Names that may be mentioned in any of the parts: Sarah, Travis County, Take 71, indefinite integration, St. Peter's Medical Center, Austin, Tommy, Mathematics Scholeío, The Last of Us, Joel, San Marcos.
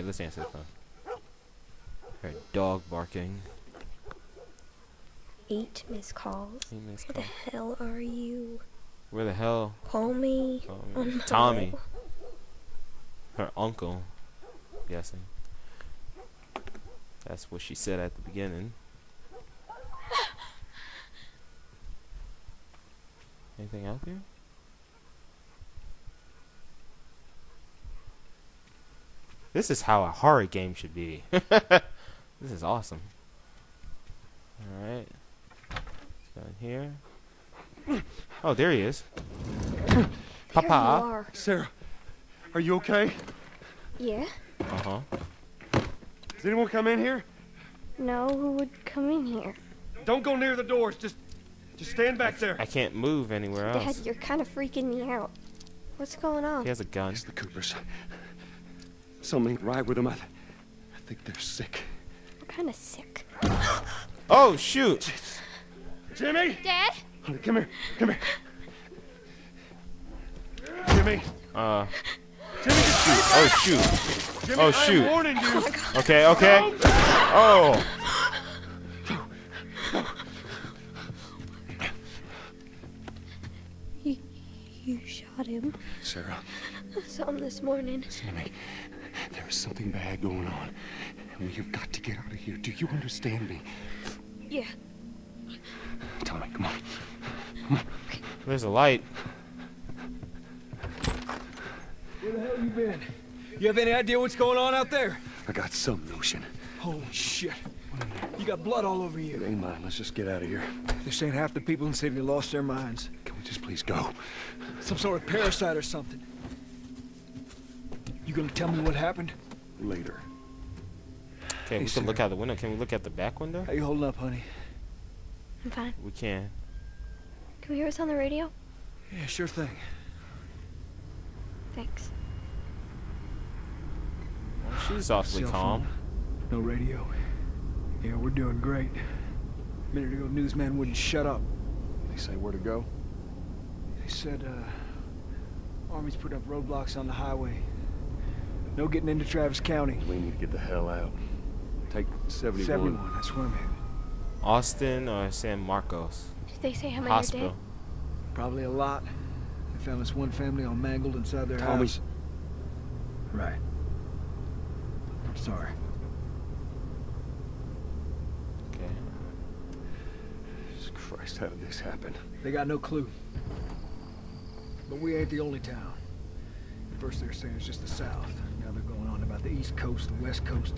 Alright, let's answer the phone. Alright, dog barking. 8 missed calls. Where the hell are you? Where the hell? Call me. Call me. Tommy. Her uncle. I'm guessing. That's what she said at the beginning. Anything out there? This is how a horror game should be. This is awesome. Alright. Let's go in here. Oh, there he is. There Papa. You are. Sarah, are you okay? Yeah. Uh-huh. Does anyone come in here? No, who would come in here? Don't go near the doors. Just stand back there. I can't move anywhere else. Dad, you're kind of freaking me out. What's going on? He has a gun. It's the Coopers. Something right with them. I think they're sick. What kind of sick? Oh, shoot. Jesus. Jimmy! Dad? Honey, come here. Come here. Jimmy. Jimmy, just shoot. Oh, shoot. Jimmy, oh, shoot. I'm warning you. Okay, okay. Oh. You shot him. Sarah. I saw him this morning. Sammy, there is something bad going on. And we have got to get out of here. Do you understand me? Yeah. Tommy, come on. Come on. There's a light. Where the hell you been? You have any idea what's going on out there? I got some notion. Holy shit. You got blood all over you. It ain't mine. Let's just get out of here. This ain't half the people in the city lost their minds. Can we just please go? Some sort of parasite or something. You gonna tell me what happened? Later. Okay, hey, we can look out the window. Can we look at the back window? How you holding up, honey? I'm fine. We can. Can we hear us on the radio? Yeah, sure thing. Thanks. Well, she's awfully calm. No radio. Yeah, we're doing great. A minute ago, newsman wouldn't shut up. They say where to go? They said, Army's put up roadblocks on the highway. No getting into Travis County. We need to get the hell out. Take 71. 71, that's where I'm headed. Austin or San Marcos? Did they say how many are dead? Probably a lot. They found this one family all mangled inside their house. Right. I'm sorry. Okay. Jesus Christ, how did this happen? They got no clue. But we ain't the only town. First they were saying it's just the South. Now they're going on about the East Coast, the West Coast.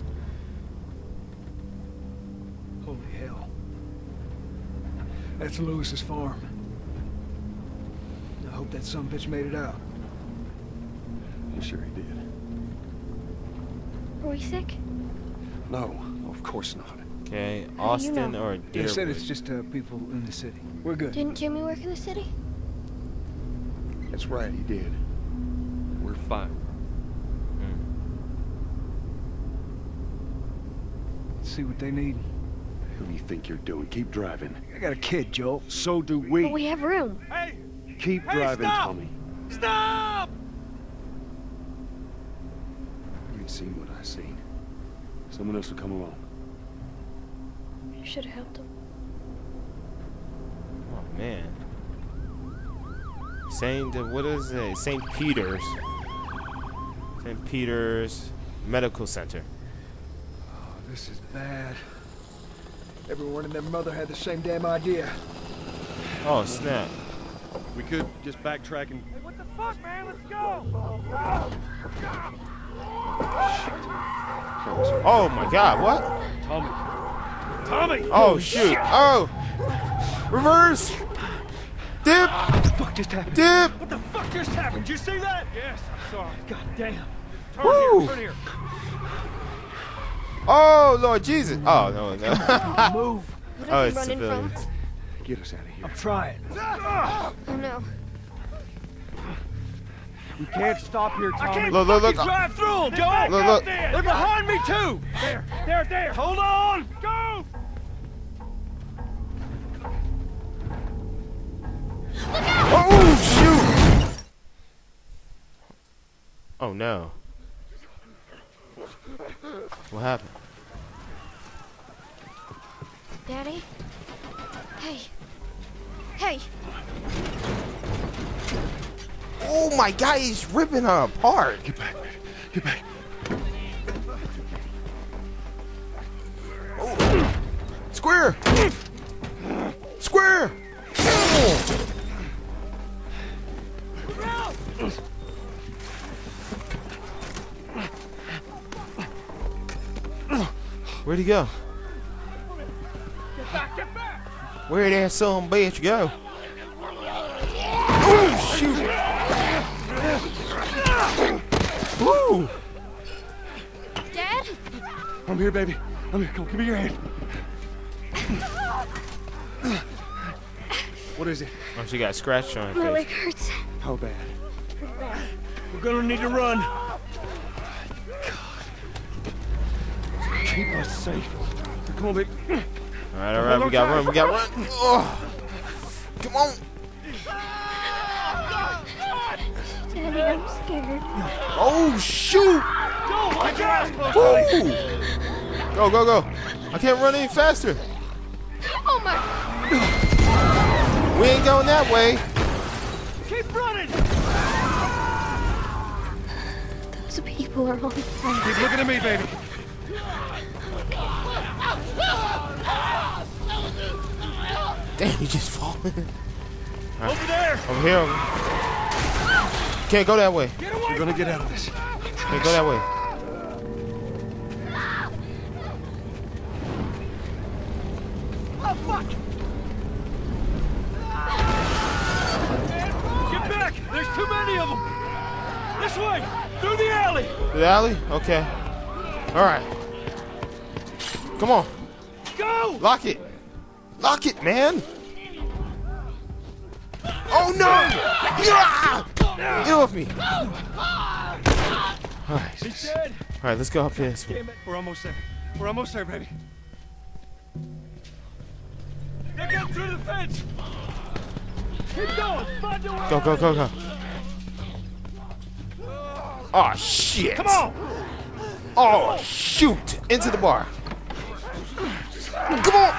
Holy hell. That's Lewis's farm. I hope that son of a bitch made it out. I'm sure he did. Are we sick? No, of course not. Okay, Austin or Deerwood? They said it's just people in the city. We're good. Didn't Jimmy work in the city? That's right, he did. We're fine. Let's see what they need. Who do you think you're doing? Keep driving. I got a kid, Joel. So do we. But we have room. Hey! Keep driving, stop. Tommy. Stop! You've seen what I've seen. Someone else will come along. You should have helped him. Oh, man. What is it? St. Peter's. St. Peter's Medical Center. Oh, this is bad. Everyone and their mother had the same damn idea. Oh, snap. We could just backtrack and... Hey, what the fuck, man? Let's go! Oh, my God. What? Tommy! Tommy! Oh, shoot. Oh! Reverse! Dip! What the fuck just happened? Dip! What the fuck just happened? Did you see that? Yes, I saw it. God damn. Woo! Turn here. Oh, Lord Jesus. Oh, no, no. Move. Oh, it's civilians. Get us out of here. I'm trying. Oh, no. We can't stop here, Tommy. I can't look, drive through them, Joel. Look. They're behind me, too. There. Hold on. Go. Oh, shoot. Oh, no. What happened? Daddy? Hey. Hey! Oh my God, he's ripping her apart! Get back, man. Get back. Oh. Square! Square! Oh. Where'd he go? Get back, get back! Where'd that son of a bitch go? Oh, shoot! Woo! Dad? I'm here, baby. I'm here. Come on, give me your hand. What is it? Oh, she got a scratch on her face. Oh, it hurts. How bad? Pretty bad. We're gonna need to run. God. Keep us safe. Come on, baby. All right, we got run, we got run. Oh. Come on. Daddy, I'm scared. Oh, shoot. Woo. Go, go, go. I can't run any faster. Oh, my. We ain't going that way. Keep running. Those people are all the time. Keep looking at me, baby. Damn, you just fall in. Right. Over there! Over here. Over. Can't go that way. We're gonna get out of this. Can't go that way. Oh, fuck! Get back! There's too many of them! This way! Through the alley! The alley? Okay. Alright. Come on. Go! Lock it! Lock it, man! Oh no! Yeah! Deal with me! Alright, let's go up here. We're almost there. We're almost there, baby. They're getting through the fence! Keep going! Find your way! Go, go, go, go. Oh shit! Come on! Oh shoot! Into the bar! Come on!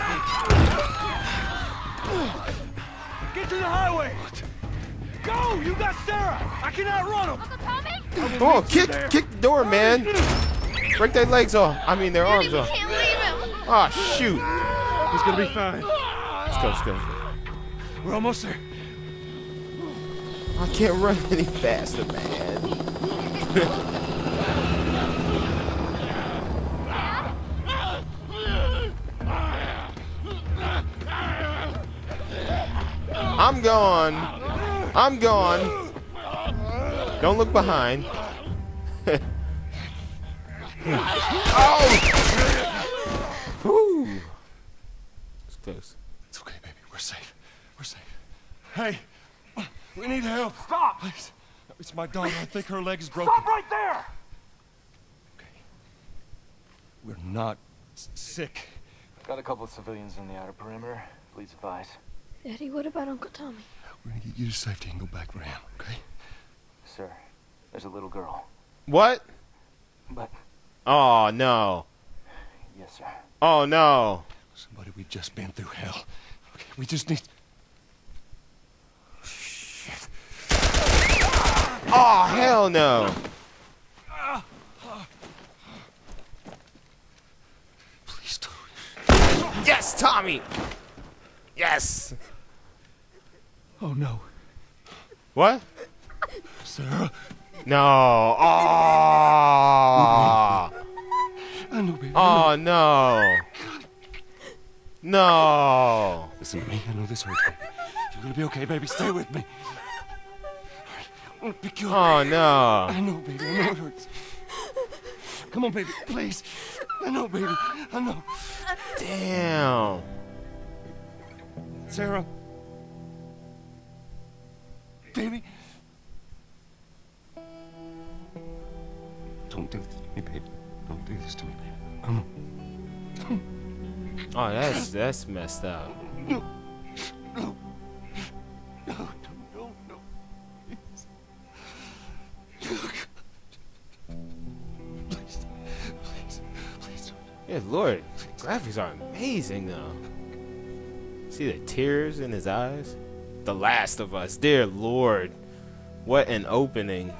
Get to the highway! Go! You got Sarah! I cannot run him! Uncle Tommy? Come on, kick the door, man! Break their legs off. I mean, their arms off. Can't leave him! Ah, oh, shoot! He's gonna be fine. Let's go, let's go. We're almost there. I can't run any faster, man. I'm gone. I'm gone. Don't look behind. Oh! Woo! It's close. It's okay, baby. We're safe. We're safe. Hey, we need help. Stop! Please. It's my daughter. I think her leg is broken. Stop right there! Okay. We're not sick. I've got a couple of civilians in the outer perimeter. Please advise. Daddy, what about Uncle Tommy? We're gonna get you to safety and go back for him, okay? Sir, there's a little girl. What? But... Oh, no. Yes, sir. Oh, no. Somebody, we've just been through hell. Okay, we just need... Shit. Oh, hell no. Please, Tommy. Yes, Tommy! Yes! Oh no. What? Sarah? No. Oh. I know, baby. Oh no. No. Listen to me. I know this hurts me. You're gonna be okay, baby. Stay with me. I'm gonna pick you up. Oh no. I know, baby. I know it hurts. Come on, baby. Please. I know, baby. I know. Damn. Sarah. Baby. Don't do this to me, baby. Don't do this to me, baby. Come on. Oh, that's messed up. No. No. No, no, no, no. Please. Please. Good lord, the graphics are amazing though. See the tears in his eyes? The Last of Us, dear lord, what an opening.